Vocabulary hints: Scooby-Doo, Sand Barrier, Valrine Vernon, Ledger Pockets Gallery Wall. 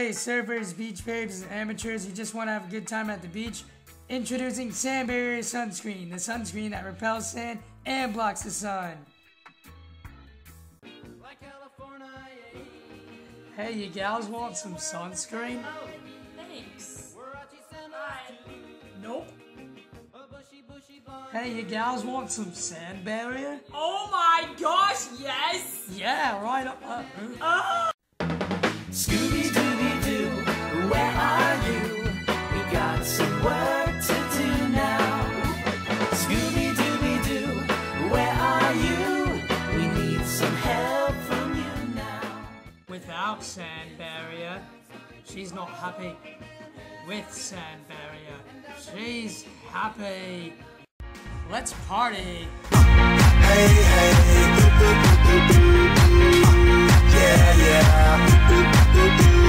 Hey surfers, beach babes, and amateurs who just want to have a good time at the beach. Introducing Sand Barrier Sunscreen, the sunscreen that repels sand and blocks the sun. Hey, you gals want some sunscreen? Oh, thanks. Bye. Nope. Hey, you gals want some Sand Barrier? Oh my gosh, yes! Yeah, right up. Oh. Scooby-Doo, where are you? We got some work to do now. Scooby-Doo, where are you? We need some help from you now. Without Sand Barrier, she's not happy. With Sand Barrier, she's happy. Let's party. Hey, hey. Yeah, yeah.